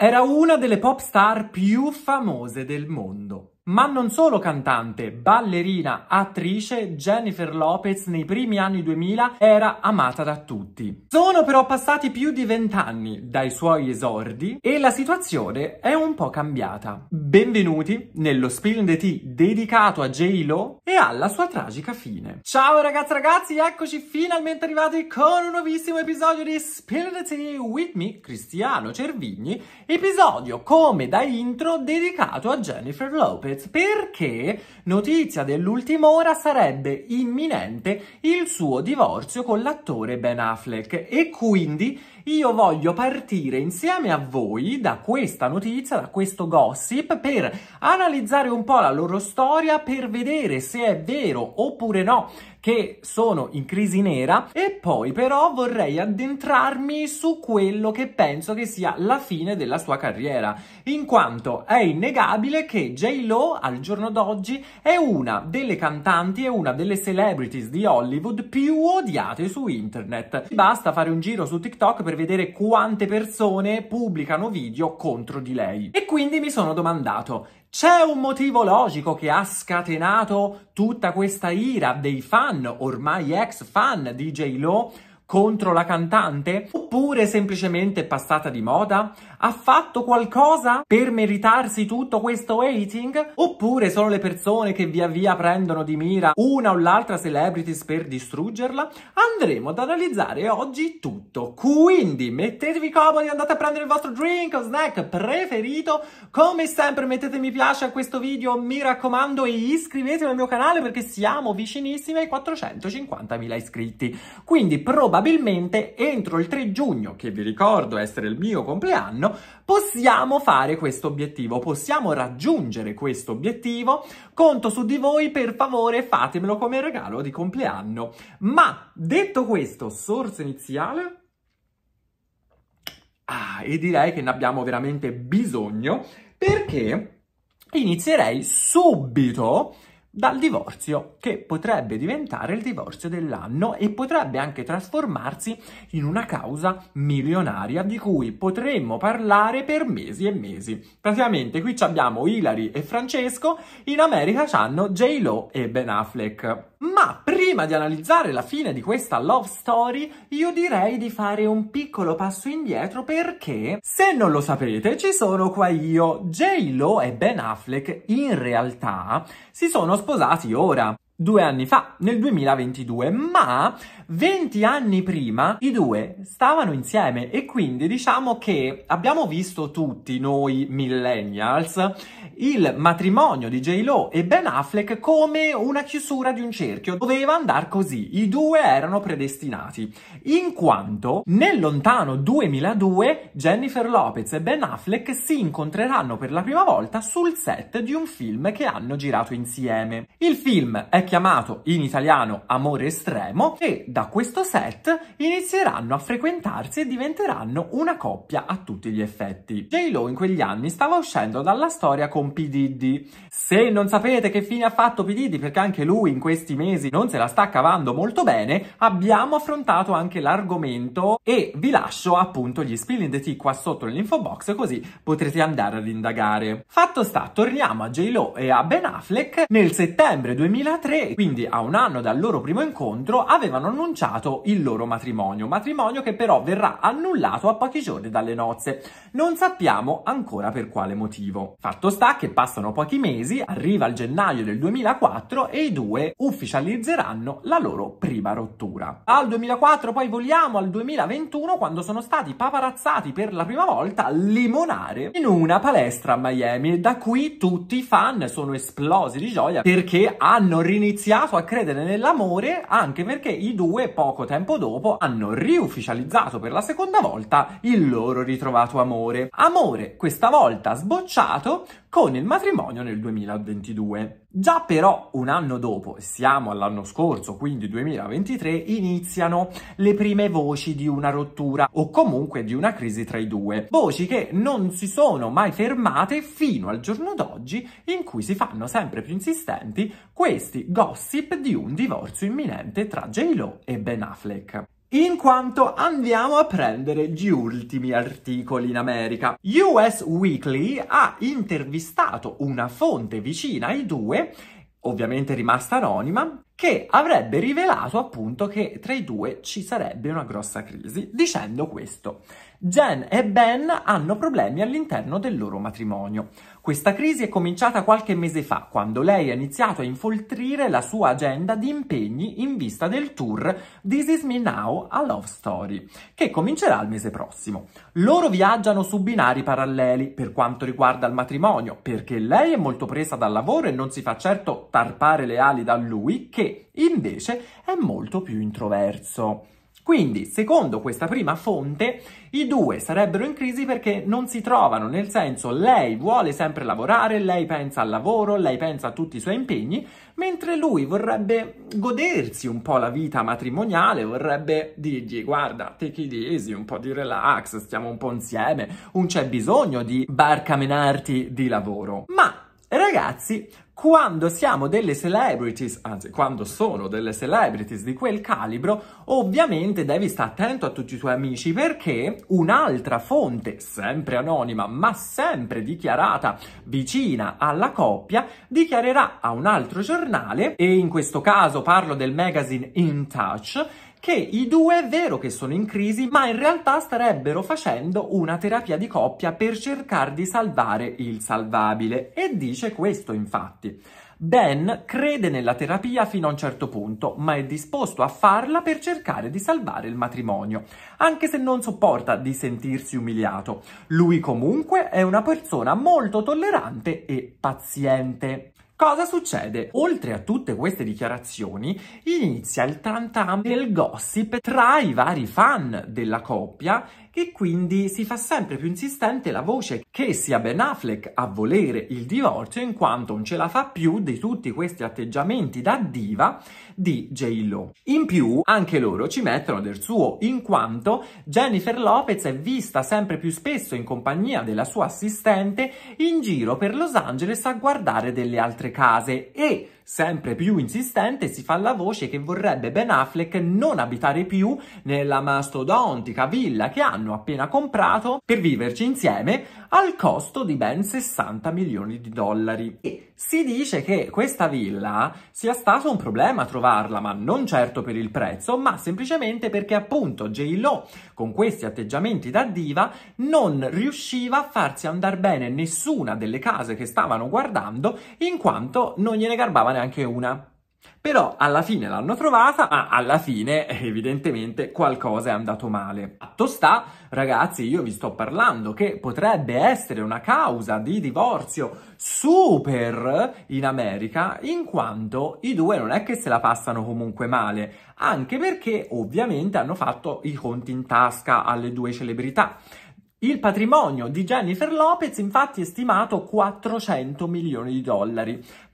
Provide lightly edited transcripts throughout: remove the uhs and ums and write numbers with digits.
Era una delle pop star più famose del mondo. Ma non solo cantante, ballerina, attrice, Jennifer Lopez nei primi anni 2000 era amata da tutti. Sono però passati più di 20 anni dai suoi esordi e la situazione è un po' cambiata. Benvenuti nello Spill the Tea dedicato a J.Lo e alla sua tragica fine. Ciao ragazzi, eccoci finalmente arrivati con un nuovissimo episodio di Spill the Tea with me, Cristiano Cervigni, episodio come da intro dedicato a Jennifer Lopez. Perché, notizia dell'ultima ora, sarebbe imminente il suo divorzio con l'attore Ben Affleck e quindi io voglio partire insieme a voi da questa notizia, da questo gossip, per analizzare un po' la loro storia, per vedere se è vero oppure no che sono in crisi nera, e poi però vorrei addentrarmi su quello che penso che sia la fine della sua carriera, in quanto è innegabile che J.Lo al giorno d'oggi è una delle cantanti e una delle celebrities di Hollywood più odiate su internet. Basta fare un giro su TikTok per vedere quante persone pubblicano video contro di lei. E quindi mi sono domandato: c'è un motivo logico che ha scatenato tutta questa ira dei fan, ormai ex fan di J.Lo, contro la cantante? Oppure semplicemente è passata di moda? Ha fatto qualcosa per meritarsi tutto questo hating? Oppure sono le persone che via via prendono di mira una o l'altra celebrities per distruggerla? Andremo ad analizzare oggi tutto, quindi mettetevi comodi, andate a prendere il vostro drink o snack preferito, come sempre mettete mi piace a questo video, mi raccomando, e iscrivetevi al mio canale perché siamo vicinissimi ai 450.000 iscritti, quindi probabilmente entro il 3 giugno, che vi ricordo essere il mio compleanno, possiamo fare questo obiettivo, possiamo raggiungere questo obiettivo. Conto su di voi, per favore fatemelo come regalo di compleanno. Ma detto questo, sorso iniziale, e direi che ne abbiamo veramente bisogno, perché inizierei subito dal divorzio, che potrebbe diventare il divorzio dell'anno e potrebbe anche trasformarsi in una causa milionaria di cui potremmo parlare per mesi e mesi. Praticamente qui abbiamo Hilary e Francesco, in America c'hanno J.Lo e Ben Affleck. Ma prima di analizzare la fine di questa love story, io direi di fare un piccolo passo indietro, perché, se non lo sapete, ci sono qua io. J.Lo e Ben Affleck in realtà si sono sposati ora, 2 anni fa, nel 2022, ma 20 anni prima i due stavano insieme, e quindi diciamo che abbiamo visto tutti noi millennials il matrimonio di J.Lo e Ben Affleck come una chiusura di un cerchio. Doveva andare così, i due erano predestinati, in quanto nel lontano 2002 Jennifer Lopez e Ben Affleck si incontreranno per la prima volta sul set di un film che hanno girato insieme. Il film è chiamato in italiano Amore Estremo, e da questo set inizieranno a frequentarsi e diventeranno una coppia a tutti gli effetti. J.Lo in quegli anni stava uscendo dalla storia con P. Diddy. Se non sapete che fine ha fatto P. Diddy, perché anche lui in questi mesi non se la sta cavando molto bene, abbiamo affrontato anche l'argomento e vi lascio appunto gli Spilling the Tea qua sotto nell'info box, così potrete andare ad indagare. Fatto sta, torniamo a J.Lo e a Ben Affleck. Nel settembre 2003, quindi a un anno dal loro primo incontro, avevano annunciato il loro matrimonio che però verrà annullato a pochi giorni dalle nozze, non sappiamo ancora per quale motivo. Fatto sta che passano pochi mesi, arriva il gennaio del 2004 e i due ufficializzeranno la loro prima rottura. Al 2004 poi voliamo al 2021, quando sono stati paparazzati per la prima volta a limonare in una palestra a Miami, e da qui tutti i fan sono esplosi di gioia perché hanno iniziato a credere nell'amore, anche perché i due poco tempo dopo hanno riufficializzato per la seconda volta il loro ritrovato amore, questa volta sbocciato con il matrimonio nel 2022. Già però un anno dopo, siamo all'anno scorso, quindi 2023, iniziano le prime voci di una rottura o comunque di una crisi tra i due, voci che non si sono mai fermate fino al giorno d'oggi, in cui si fanno sempre più insistenti questi gossip di un divorzio imminente tra J.Lo e Ben Affleck. in quanto andiamo a prendere gli ultimi articoli in America. US Weekly ha intervistato una fonte vicina ai due, ovviamente rimasta anonima, che avrebbe rivelato appunto che tra i due ci sarebbe una grossa crisi, dicendo questo: Jen e Ben hanno problemi all'interno del loro matrimonio. Questa crisi è cominciata qualche mese fa, quando lei ha iniziato a infoltrire la sua agenda di impegni in vista del tour This Is Me Now a Love Story, che comincerà il mese prossimo. Loro viaggiano su binari paralleli per quanto riguarda il matrimonio, perché lei è molto presa dal lavoro e non si fa certo tarpare le ali da lui, che invece è molto più introverso. Quindi, secondo questa prima fonte, i due sarebbero in crisi perché non si trovano, nel senso lei vuole sempre lavorare, lei pensa al lavoro, lei pensa a tutti i suoi impegni, mentre lui vorrebbe godersi un po' la vita matrimoniale, vorrebbe dirgli: guarda, take it easy, un po' di relax, stiamo un po' insieme, non c'è bisogno di barcamenarti di lavoro. Ma, ragazzi, quando siamo delle celebrities, anzi quando sono delle celebrities di quel calibro, ovviamente devi stare attento a tutti i tuoi amici, perché un'altra fonte, sempre anonima ma sempre dichiarata vicina alla coppia, dichiarerà a un altro giornale, e in questo caso parlo del magazine In Touch, che i due è vero che sono in crisi, ma in realtà starebbero facendo una terapia di coppia per cercare di salvare il salvabile. E dice questo, infatti: Ben crede nella terapia fino a un certo punto, ma è disposto a farla per cercare di salvare il matrimonio, anche se non sopporta di sentirsi umiliato. Lui comunque è una persona molto tollerante e paziente. Cosa succede? Oltre a tutte queste dichiarazioni, inizia il tram del gossip tra i vari fan della coppia, e quindi si fa sempre più insistente la voce che sia Ben Affleck a volere il divorzio, in quanto non ce la fa più di tutti questi atteggiamenti da diva di J.Lo. In più, anche loro ci mettono del suo, in quanto Jennifer Lopez è vista sempre più spesso in compagnia della sua assistente in giro per Los Angeles a guardare delle altre case, e sempre più insistente si fa la voce che vorrebbe Ben Affleck non abitare più nella mastodontica villa che hanno appena comprato per viverci insieme, al costo di ben $60 milioni. E si dice che questa villa sia stato un problema trovarla, ma non certo per il prezzo, ma semplicemente perché appunto J.Lo, con questi atteggiamenti da diva, non riusciva a farsi andare bene nessuna delle case che stavano guardando, in quanto non gliene garbava neanche una. Però alla fine l'hanno trovata, ma alla fine evidentemente qualcosa è andato male. Fatto sta, ragazzi, io vi sto parlando che potrebbe essere una causa di divorzio super in America, in quanto i due non è che se la passano comunque male, anche perché ovviamente hanno fatto i conti in tasca alle due celebrità. Il patrimonio di Jennifer Lopez infatti è stimato $400 milioni,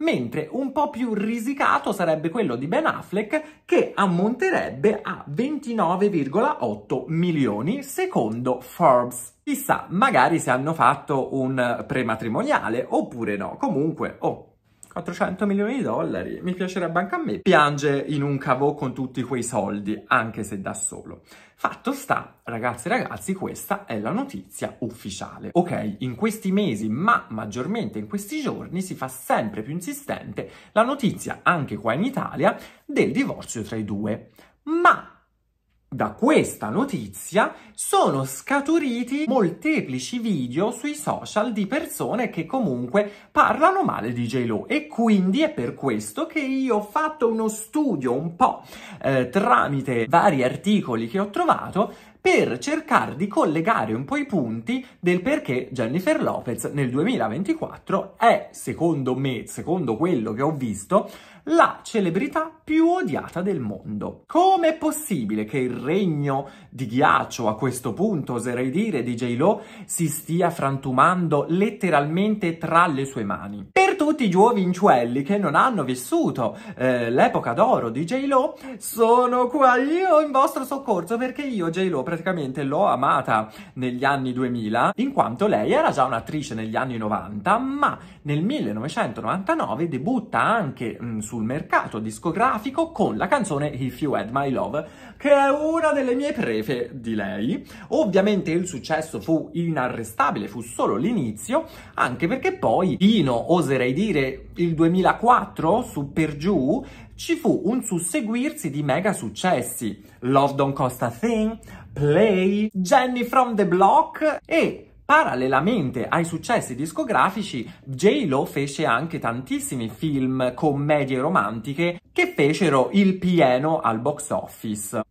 mentre un po' più risicato sarebbe quello di Ben Affleck, che ammonterebbe a 29,8 milioni secondo Forbes. Chissà, magari se hanno fatto un prematrimoniale oppure no, comunque oh. $400 milioni, mi piacerebbe anche a me. Piange in un cavò con tutti quei soldi, anche se da solo. Fatto sta, ragazzi e ragazzi, questa è la notizia ufficiale. Ok, in questi mesi, ma maggiormente in questi giorni, si fa sempre più insistente la notizia, anche qua in Italia, del divorzio tra i due. Ma da questa notizia sono scaturiti molteplici video sui social di persone che comunque parlano male di J.Lo, e quindi è per questo che io ho fatto uno studio un po' tramite vari articoli che ho trovato, per cercare di collegare un po' i punti del perché Jennifer Lopez nel 2024 è, secondo me, secondo quello che ho visto, la celebrità più odiata del mondo. Com'è possibile che il regno di ghiaccio, a questo punto oserei dire, di J.Lo si stia frantumando letteralmente tra le sue mani? Per tutti i giovincelli che non hanno vissuto l'epoca d'oro di J.Lo, sono qua io in vostro soccorso, perché io J.Lo praticamente l'ho amata negli anni 2000, in quanto lei era già un'attrice negli anni 90, ma nel 1999 debutta anche sul mercato discografico con la canzone If You Had My Love, che è una delle mie prefe di lei. Ovviamente il successo fu inarrestabile, fu solo l'inizio, anche perché poi fino, oserei dire, il 2004, su per giù, ci fu un susseguirsi di mega successi. Love Don't Cost a Thing, Play, Jenny from the Block e... Parallelamente ai successi discografici, J.Lo fece anche tantissimi film, commedie romantiche che fecero il pieno al box office.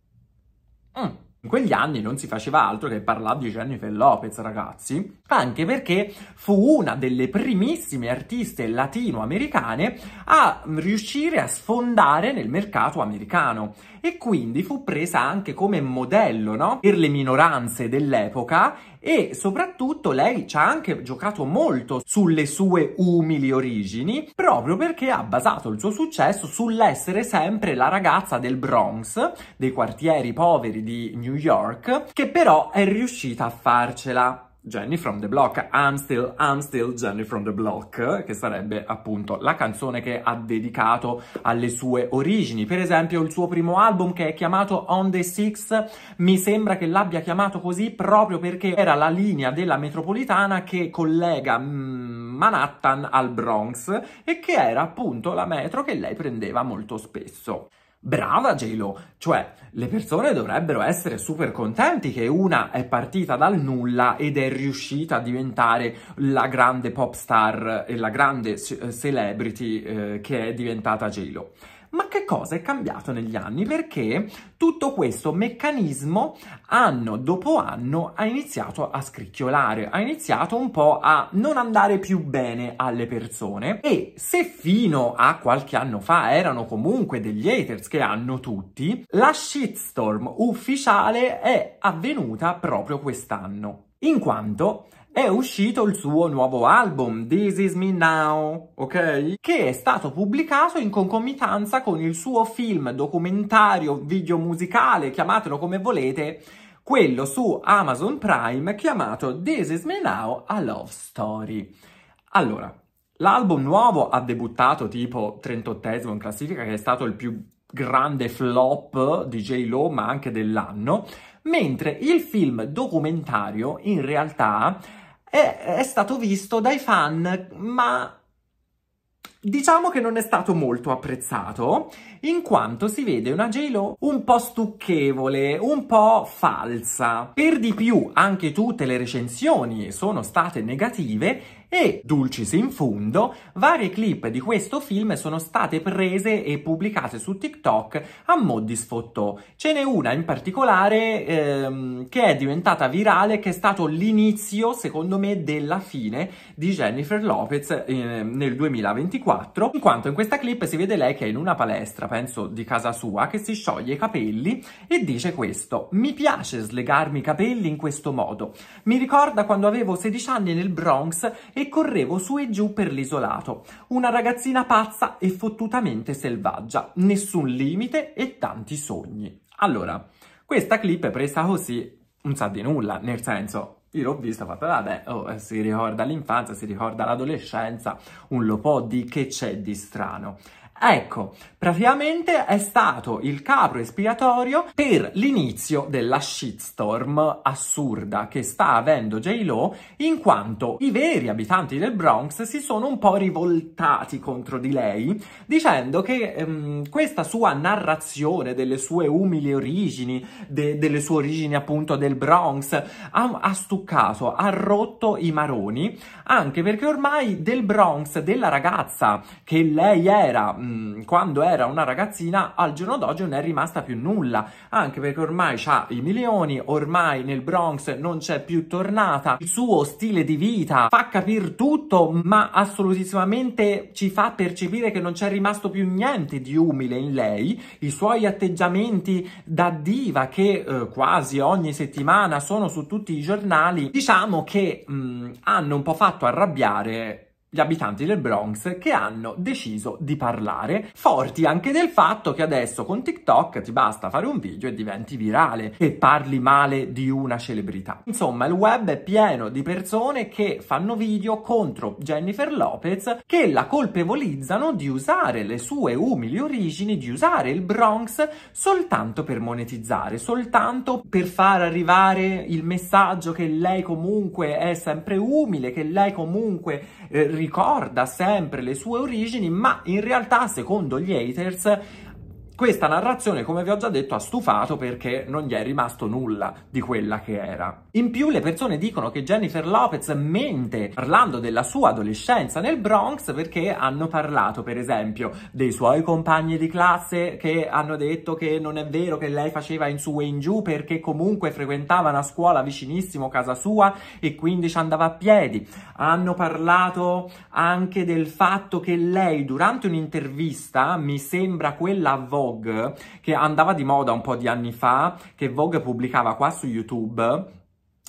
In quegli anni non si faceva altro che parlare di Jennifer Lopez, ragazzi, anche perché fu una delle primissime artiste latinoamericane a riuscire a sfondare nel mercato americano e quindi fu presa anche come modello, no? Per le minoranze dell'epoca. E soprattutto lei ci ha anche giocato molto sulle sue umili origini, proprio perché ha basato il suo successo sull'essere sempre la ragazza del Bronx, dei quartieri poveri di New York, che però è riuscita a farcela. Jenny from the Block, I'm still Jenny from the Block, che sarebbe appunto la canzone che ha dedicato alle sue origini. Per esempio il suo primo album, che è chiamato On the Six, mi sembra che l'abbia chiamato così proprio perché era la linea della metropolitana che collega Manhattan al Bronx e che era appunto la metro che lei prendeva molto spesso. Brava J.Lo, cioè le persone dovrebbero essere super contenti che una è partita dal nulla ed è riuscita a diventare la grande pop star e la grande celebrity che è diventata J.Lo. Ma che cosa è cambiato negli anni? Perché tutto questo meccanismo anno dopo anno ha iniziato a scricchiolare, ha iniziato un po' a non andare più bene alle persone, e se fino a qualche anno fa erano comunque degli haters che hanno tutti, la shitstorm ufficiale è avvenuta proprio quest'anno, in quanto... è uscito il suo nuovo album, This Is Me Now, ok? Che è stato pubblicato in concomitanza con il suo film, documentario, video musicale, chiamatelo come volete, quello su Amazon Prime chiamato This Is Me Now, A Love Story. Allora, l'album nuovo ha debuttato tipo 38esimo in classifica, che è stato il più grande flop di J.Lo, ma anche dell'anno, mentre il film documentario in realtà è stato visto dai fan, ma diciamo che non è stato molto apprezzato, in quanto si vede una J.Lo un po' stucchevole, un po' falsa. Per di più anche tutte le recensioni sono state negative e, dulcis in fundo, varie clip di questo film sono state prese e pubblicate su TikTok a mo' di sfottò. Ce n'è una in particolare che è diventata virale, che è stato l'inizio, secondo me, della fine di Jennifer Lopez nel 2024, in quanto in questa clip si vede lei che è in una palestra, penso di casa sua, che si scioglie i capelli e dice questo: mi piace slegarmi i capelli in questo modo, mi ricorda quando avevo 16 anni nel Bronx e correvo su e giù per l'isolato, una ragazzina pazza e fottutamente selvaggia, nessun limite e tanti sogni. Allora, questa clip è presa così, non sa di nulla, nel senso, io l'ho vista, fatta, vabbè, oh, si ricorda l'infanzia, si ricorda l'adolescenza, un lo po' di che c'è di strano. Ecco, praticamente è stato il capro espiatorio per l'inizio della shitstorm assurda che sta avendo J.Lo, in quanto i veri abitanti del Bronx si sono un po' rivoltati contro di lei, dicendo che questa sua narrazione delle sue umili origini, delle sue origini appunto del Bronx, ha stuccato, ha rotto i maroni, anche perché ormai del Bronx, della ragazza che lei era quando era una ragazzina, al giorno d'oggi non è rimasta più nulla, anche perché ormai c'ha i milioni, ormai nel Bronx non c'è più tornata, il suo stile di vita fa capir tutto, ma assolutissimamente ci fa percepire che non c'è rimasto più niente di umile in lei, i suoi atteggiamenti da diva che quasi ogni settimana sono su tutti i giornali, diciamo che hanno un po' fatto arrabbiare gli abitanti del Bronx che hanno deciso di parlare, forti anche del fatto che adesso con TikTok ti basta fare un video e diventi virale e parli male di una celebrità. Insomma, il web è pieno di persone che fanno video contro Jennifer Lopez, che la colpevolizzano di usare le sue umili origini, di usare il Bronx soltanto per monetizzare, soltanto per far arrivare il messaggio che lei comunque è sempre umile, che lei comunque ricorda sempre le sue origini, ma in realtà, secondo gli haters, questa narrazione, come vi ho già detto, ha stufato perché non gli è rimasto nulla di quella che era. In più le persone dicono che Jennifer Lopez mente parlando della sua adolescenza nel Bronx, perché hanno parlato per esempio dei suoi compagni di classe che hanno detto che non è vero che lei faceva in su e in giù, perché comunque frequentava una scuola vicinissimo casa sua e quindi ci andava a piedi. Hanno parlato anche del fatto che lei durante un'intervista, mi sembra quella a Vogue, che andava di moda un po' di anni fa, che Vogue pubblicava qua su YouTube,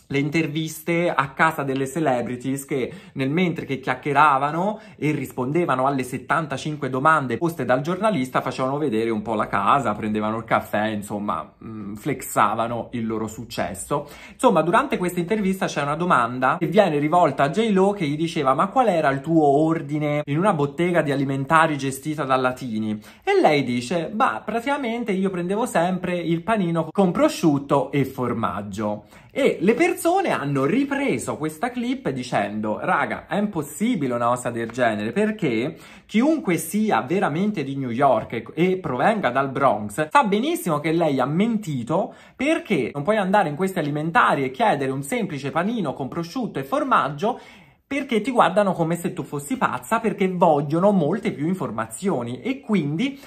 le interviste a casa delle celebrities, che nel mentre che chiacchieravano e rispondevano alle 75 domande poste dal giornalista facevano vedere un po' la casa, prendevano il caffè, insomma flexavano il loro successo. Insomma, durante questa intervista c'è una domanda che viene rivolta a J.Lo che gli diceva: ma qual era il tuo ordine in una bottega di alimentari gestita da latini? E lei dice: bah, praticamente io prendevo sempre il panino con prosciutto e formaggio. E le persone hanno ripreso questa clip dicendo: raga, è impossibile una cosa del genere, perché chiunque sia veramente di New York e provenga dal Bronx sa benissimo che lei ha mentito, perché non puoi andare in questi alimentari e chiedere un semplice panino con prosciutto e formaggio, perché ti guardano come se tu fossi pazza, perché vogliono molte più informazioni e quindi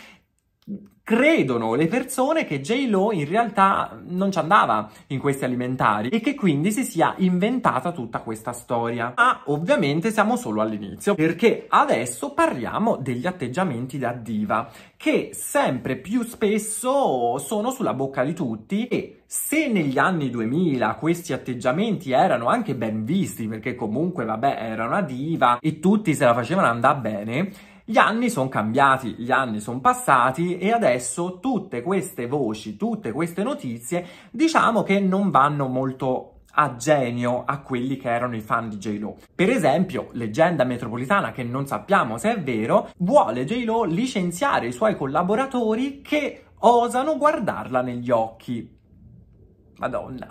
credono le persone che J.Lo in realtà non ci andava in questi alimentari e che quindi si sia inventata tutta questa storia. Ma ovviamente siamo solo all'inizio, perché adesso parliamo degli atteggiamenti da diva, che sempre più spesso sono sulla bocca di tutti. E se negli anni 2000 questi atteggiamenti erano anche ben visti, perché comunque vabbè, era una diva e tutti se la facevano andare bene, gli anni sono cambiati, gli anni sono passati e adesso tutte queste voci, tutte queste notizie, diciamo che non vanno molto a genio a quelli che erano i fan di J.Lo. Per esempio, leggenda metropolitana che non sappiamo se è vero, vuole J.Lo licenziare i suoi collaboratori che osano guardarla negli occhi. Madonna,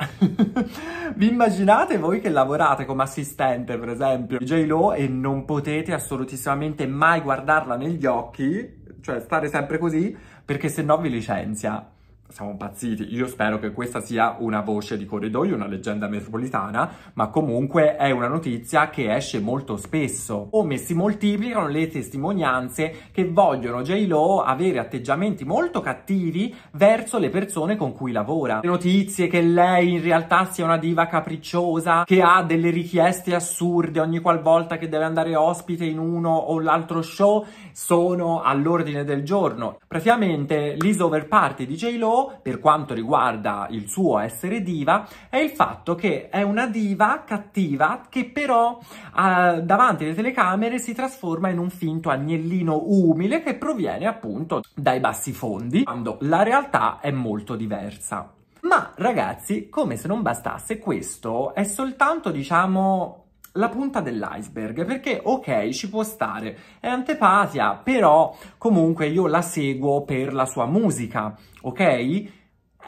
vi immaginate voi che lavorate come assistente, per esempio, di J.Lo e non potete assolutissimamente mai guardarla negli occhi, cioè stare sempre così, perché se no vi licenzia. Siamo impazziti. Io spero che questa sia una voce di corridoio, una leggenda metropolitana, ma comunque è una notizia che esce molto spesso. Come si moltiplicano le testimonianze che vogliono J.Lo avere atteggiamenti molto cattivi verso le persone con cui lavora. Le notizie che lei in realtà sia una diva capricciosa, che ha delle richieste assurde ogni qualvolta che deve andare ospite in uno o l'altro show, sono all'ordine del giorno. Praticamente l'is-over party di J.Lo, per quanto riguarda il suo essere diva, è il fatto che è una diva cattiva che però davanti alle telecamere si trasforma in un finto agnellino umile che proviene appunto dai bassi fondi, quando la realtà è molto diversa. Ma ragazzi, come se non bastasse, questo è soltanto, diciamo, la punta dell'iceberg, perché ok, ci può stare, è antipatia, però comunque io la seguo per la sua musica, ok?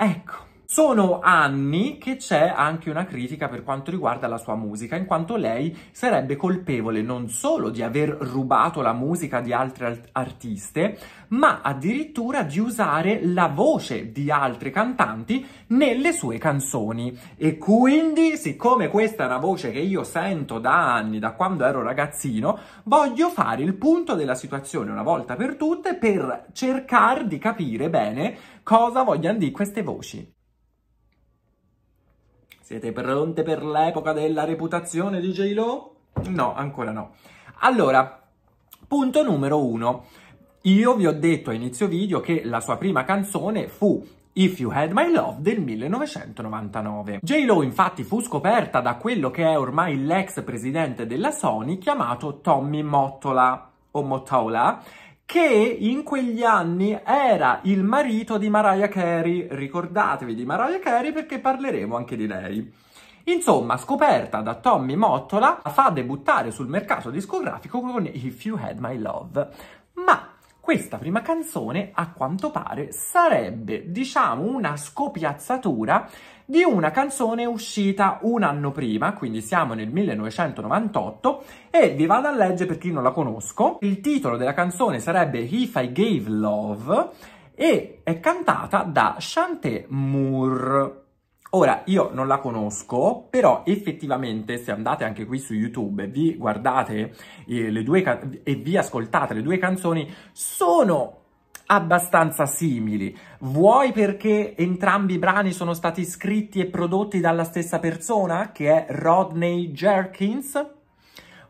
Ecco, sono anni che c'è anche una critica per quanto riguarda la sua musica, in quanto lei sarebbe colpevole non solo di aver rubato la musica di altre artiste, ma addirittura di usare la voce di altri cantanti nelle sue canzoni. E quindi, siccome questa è una voce che io sento da anni, da quando ero ragazzino, voglio fare il punto della situazione una volta per tutte, per cercare di capire bene cosa vogliano dire queste voci. Siete pronte per l'epoca della reputazione di J.Lo? No, ancora no. Allora, punto numero 1. Io vi ho detto a inizio video che la sua prima canzone fu If You Had My Love del 1999. J.Lo infatti fu scoperta da quello che è ormai l'ex presidente della Sony chiamato Tommy Mottola o Mottola, che in quegli anni era il marito di Mariah Carey. Ricordatevi di Mariah Carey perché parleremo anche di lei. Insomma, scoperta da Tommy Mottola, la fa debuttare sul mercato discografico con If You Had My Love. Ma questa prima canzone, a quanto pare, sarebbe, diciamo, una scopiazzatura di una canzone uscita un anno prima, quindi siamo nel 1998, e vi vado a leggere per chi non la conosco. Il titolo della canzone sarebbe If I Gave Love e è cantata da Chanté Moore. Ora, io non la conosco, però effettivamente se andate anche qui su YouTube e vi guardate e vi ascoltate le due canzoni, sono abbastanza simili, vuoi perché entrambi i brani sono stati scritti e prodotti dalla stessa persona, che è Rodney Jerkins,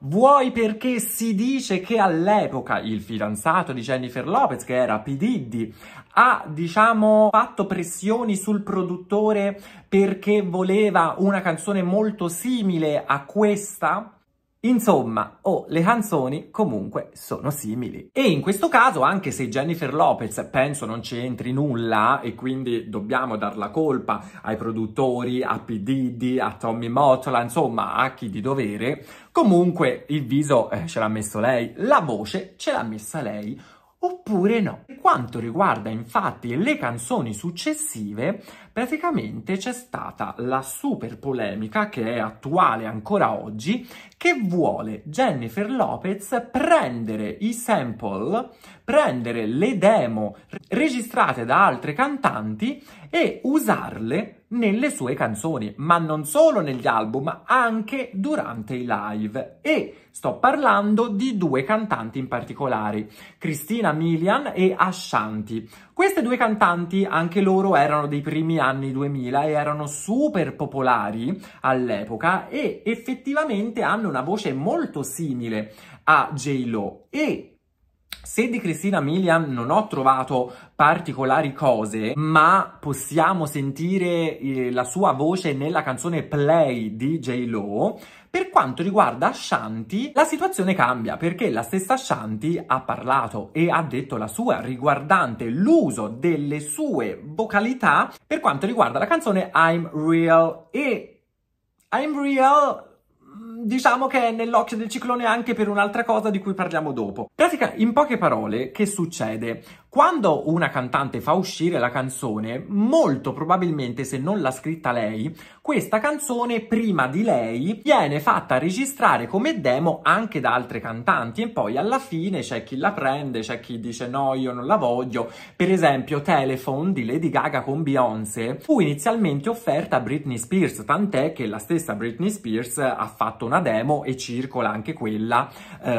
vuoi perché si dice che all'epoca il fidanzato di Jennifer Lopez, che era P. Diddy, ha, diciamo, fatto pressioni sul produttore perché voleva una canzone molto simile a questa. Insomma, le canzoni comunque sono simili. E in questo caso, anche se Jennifer Lopez penso non c'entri nulla e quindi dobbiamo dar la colpa ai produttori, a P. Diddy, a Tommy Mottola, insomma a chi di dovere, comunque il viso ce l'ha messo lei, la voce ce l'ha messa lei, oppure no. Per quanto riguarda infatti le canzoni successive, praticamente c'è stata la super polemica, che è attuale ancora oggi, che vuole Jennifer Lopez prendere i sample, prendere le demo registrate da altre cantanti e usarle nelle sue canzoni, ma non solo negli album, anche durante i live. E sto parlando di due cantanti in particolare, Christina Milian e Ashanti. Queste due cantanti, anche loro erano dei primi anni 2000 e erano super popolari all'epoca e effettivamente hanno una voce molto simile a J.Lo. E se di Christina Milian non ho trovato particolari cose, ma possiamo sentire la sua voce nella canzone Play di J.Lo. Per quanto riguarda Ashanti, la situazione cambia, perché la stessa Ashanti ha parlato e ha detto la sua riguardante l'uso delle sue vocalità per quanto riguarda la canzone I'm Real. E I'm Real, diciamo che è nell'occhio del ciclone anche per un'altra cosa di cui parliamo dopo. In poche parole, che succede? Quando una cantante fa uscire la canzone, molto probabilmente, se non l'ha scritta lei, questa canzone prima di lei viene fatta registrare come demo anche da altre cantanti e poi alla fine c'è chi la prende, c'è chi dice no, io non la voglio. Per esempio Telephone di Lady Gaga con Beyoncé fu inizialmente offerta a Britney Spears, tant'è che la stessa Britney Spears ha fatto una demo e circola anche quella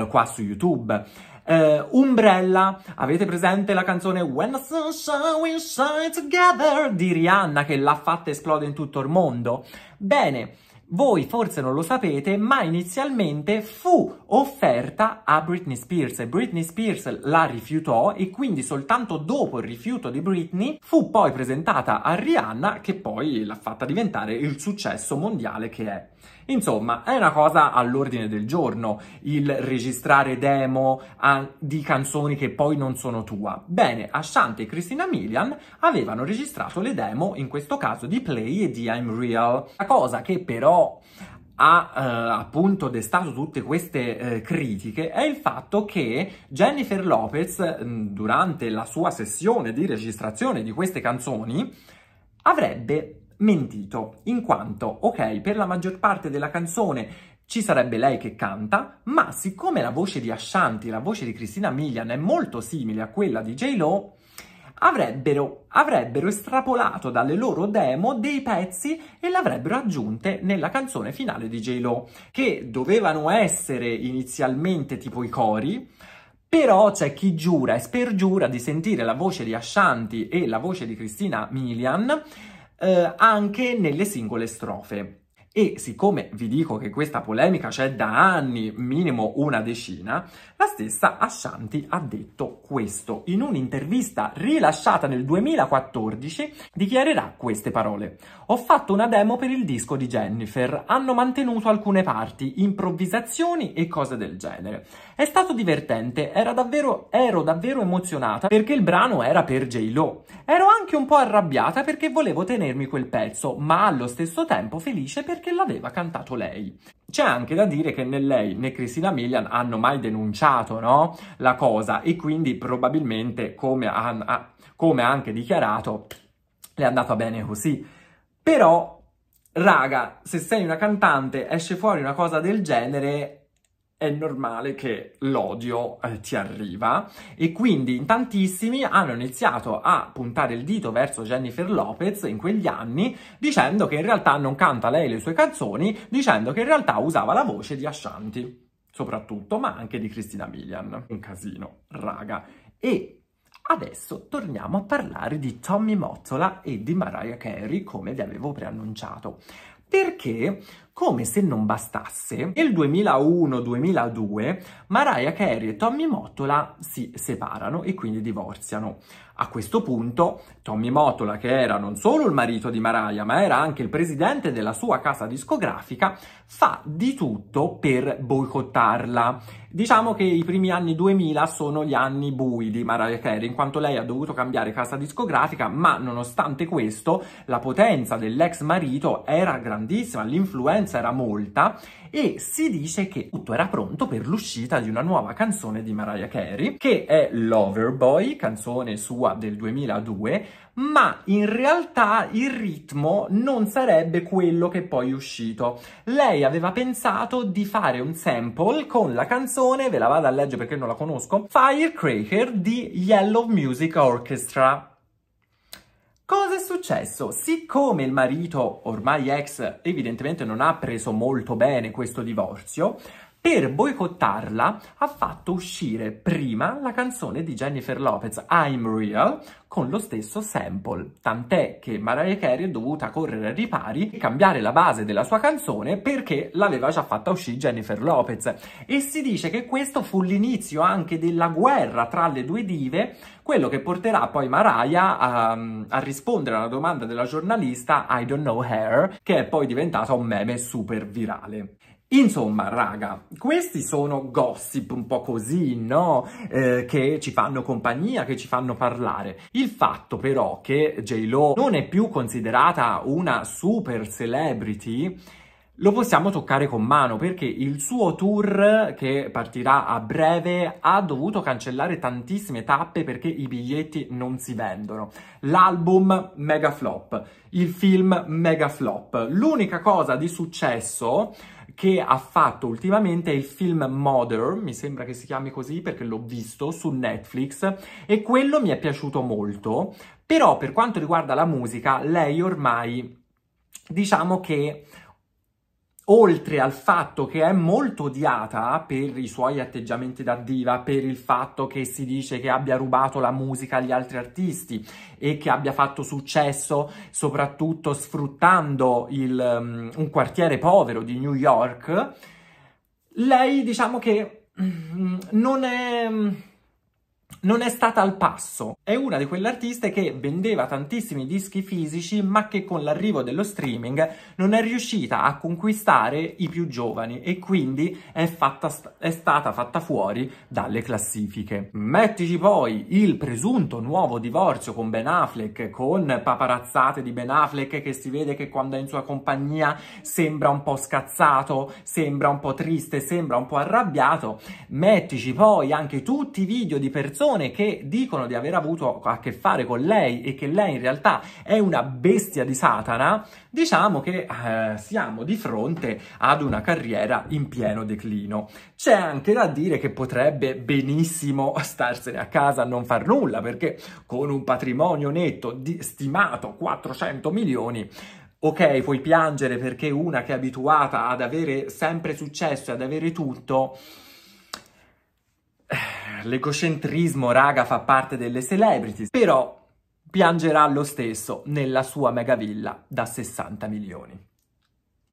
qua su YouTube. Umbrella, avete presente la canzone When the Sunshine We Shine Together di Rihanna, che l'ha fatta esplodere in tutto il mondo? Bene, voi forse non lo sapete, ma inizialmente fu offerta a Britney Spears e Britney Spears la rifiutò, e quindi soltanto dopo il rifiuto di Britney fu poi presentata a Rihanna, che poi l'ha fatta diventare il successo mondiale che è. Insomma, è una cosa all'ordine del giorno, il registrare demo di canzoni che poi non sono tua. Bene, Ashanti e Christina Milian avevano registrato le demo, in questo caso di Play e di I'm Real. La cosa che però ha appunto destato tutte queste critiche è il fatto che Jennifer Lopez, durante la sua sessione di registrazione di queste canzoni, avrebbe mentito, in quanto, ok, per la maggior parte della canzone ci sarebbe lei che canta, ma siccome la voce di Ashanti e la voce di Christina Milian è molto simile a quella di J.Lo, avrebbero estrapolato dalle loro demo dei pezzi e l'avrebbero aggiunte nella canzone finale di J.Lo, che dovevano essere inizialmente tipo i cori. Però c'è chi giura e spergiura di sentire la voce di Ashanti e la voce di Christina Milian anche nelle singole strofe. E siccome vi dico che questa polemica c'è da anni, minimo una decina, la stessa Ashanti ha detto questo. In un'intervista rilasciata nel 2014 dichiarerà queste parole: "Ho fatto una demo per il disco di Jennifer, hanno mantenuto alcune parti, improvvisazioni e cose del genere. È stato divertente, ero davvero emozionata perché il brano era per J-Lo. Ero anche un po' arrabbiata perché volevo tenermi quel pezzo, ma allo stesso tempo felice perché l'aveva cantato lei." C'è anche da dire che né lei né Christina Milian hanno mai denunciato, no, la cosa, e quindi probabilmente, come ha anche dichiarato, le è andata bene così. Però, raga, se sei una cantante, esce fuori una cosa del genere, è normale che l'odio ti arriva, e quindi in tantissimi hanno iniziato a puntare il dito verso Jennifer Lopez in quegli anni, dicendo che in realtà non canta lei le sue canzoni, dicendo che in realtà usava la voce di Ashanti, soprattutto, ma anche di Christina Milian. Un casino, raga. E adesso torniamo a parlare di Tommy Mottola e di Mariah Carey, come vi avevo preannunciato. Perché, come se non bastasse, nel 2001-2002 Mariah Carey e Tommy Mottola si separano e quindi divorziano. A questo punto Tommy Mottola, che era non solo il marito di Mariah, ma era anche il presidente della sua casa discografica, fa di tutto per boicottarla. Diciamo che i primi anni 2000 sono gli anni bui di Mariah Carey, in quanto lei ha dovuto cambiare casa discografica, ma nonostante questo la potenza dell'ex marito era grandissima, l'influenza era molta, e si dice che tutto era pronto per l'uscita di una nuova canzone di Mariah Carey, che è Loverboy, canzone sua del 2002, ma in realtà il ritmo non sarebbe quello che poi è uscito. Lei aveva pensato di fare un sample con la canzone, ve la vado a leggere perché non la conosco, Firecracker di Yellow Music Orchestra. Cosa è successo? Siccome il marito, ormai ex, evidentemente non ha preso molto bene questo divorzio, per boicottarla ha fatto uscire prima la canzone di Jennifer Lopez, I'm Real, con lo stesso sample, tant'è che Mariah Carey è dovuta correre ai ripari e cambiare la base della sua canzone perché l'aveva già fatta uscire Jennifer Lopez, e si dice che questo fu l'inizio anche della guerra tra le due dive, quello che porterà poi Mariah a rispondere alla domanda della giornalista I don't know her, che è poi diventata un meme super virale. Insomma, raga, questi sono gossip un po' così, no? Che ci fanno compagnia, che ci fanno parlare. Il fatto però che J-Lo non è più considerata una super celebrity lo possiamo toccare con mano, perché il suo tour, che partirà a breve, ha dovuto cancellare tantissime tappe perché i biglietti non si vendono. L'album mega flop, il film mega flop. L'unica cosa di successo che ha fatto ultimamente è il film Mother, mi sembra che si chiami così perché l'ho visto su Netflix, e quello mi è piaciuto molto. Però per quanto riguarda la musica, lei ormai, diciamo che, oltre al fatto che è molto odiata per i suoi atteggiamenti da diva, per il fatto che si dice che abbia rubato la musica agli altri artisti e che abbia fatto successo soprattutto sfruttando un quartiere povero di New York, lei, diciamo che non è stata al passo. È una di quelle artiste che vendeva tantissimi dischi fisici, ma che con l'arrivo dello streaming non è riuscita a conquistare i più giovani, e quindi è stata fatta fuori dalle classifiche. Mettici poi il presunto nuovo divorzio con Ben Affleck, con paparazzate di Ben Affleck che si vede che quando è in sua compagnia sembra un po' scazzato, sembra un po' triste, sembra un po' arrabbiato. Mettici poi anche tutti i video di persone che dicono di aver avuto a che fare con lei e che lei in realtà è una bestia di Satana. Diciamo che siamo di fronte ad una carriera in pieno declino. C'è anche da dire che potrebbe benissimo starsene a casa a non far nulla, perché con un patrimonio netto stimato 400 milioni, ok, puoi piangere perché una che è abituata ad avere sempre successo e ad avere tutto... L'egocentrismo, raga, fa parte delle celebrity, però piangerà lo stesso nella sua megavilla da 60 milioni.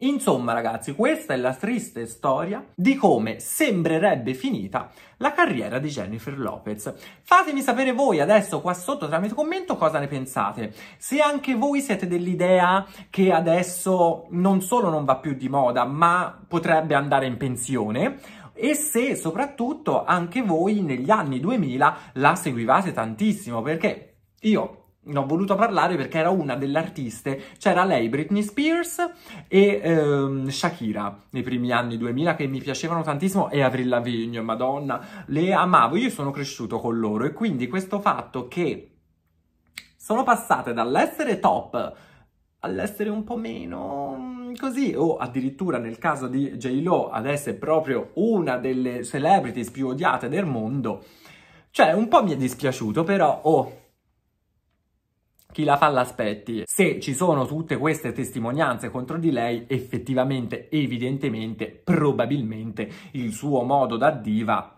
Insomma ragazzi, questa è la triste storia di come sembrerebbe finita la carriera di Jennifer Lopez. Fatemi sapere voi adesso qua sotto tramite commento cosa ne pensate, se anche voi siete dell'idea che adesso non solo non va più di moda ma potrebbe andare in pensione, e se soprattutto anche voi negli anni 2000 la seguivate tantissimo, perché io ne ho voluto parlare perché era una delle artiste, c'era lei, Britney Spears e Shakira nei primi anni 2000 che mi piacevano tantissimo, e Avril Lavigne, madonna, le amavo, io sono cresciuto con loro, e quindi questo fatto che sono passate dall'essere top all'essere un po' meno così, o addirittura nel caso di J.Lo adesso è proprio una delle celebrities più odiate del mondo, cioè un po' mi è dispiaciuto, però oh, chi la fa l'aspetti. Se ci sono tutte queste testimonianze contro di lei, effettivamente, evidentemente, probabilmente il suo modo da diva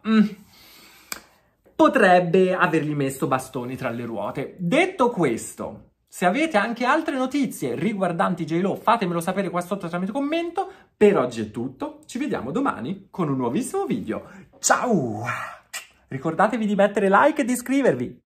potrebbe avergli messo bastoni tra le ruote. Detto questo, se avete anche altre notizie riguardanti J.Lo, fatemelo sapere qua sotto tramite commento. Per oggi è tutto, ci vediamo domani con un nuovissimo video. Ciao! Ricordatevi di mettere like e di iscrivervi!